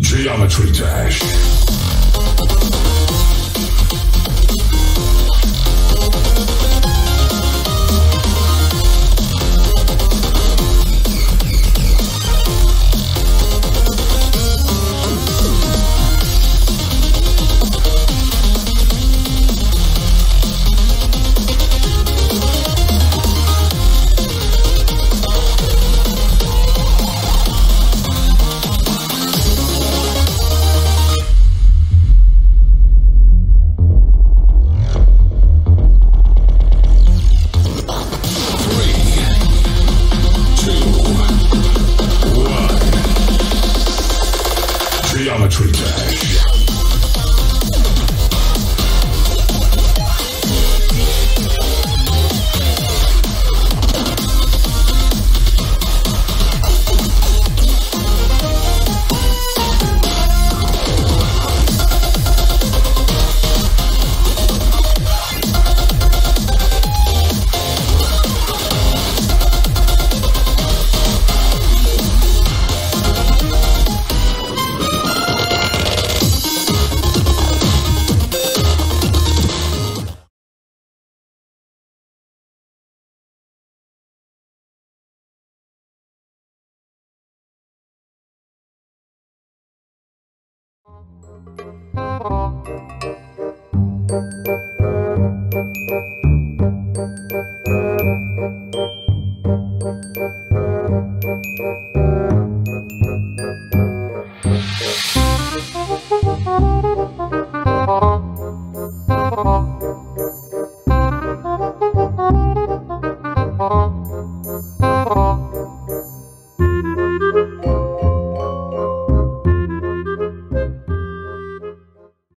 Geometry Dash. Geometry Dash.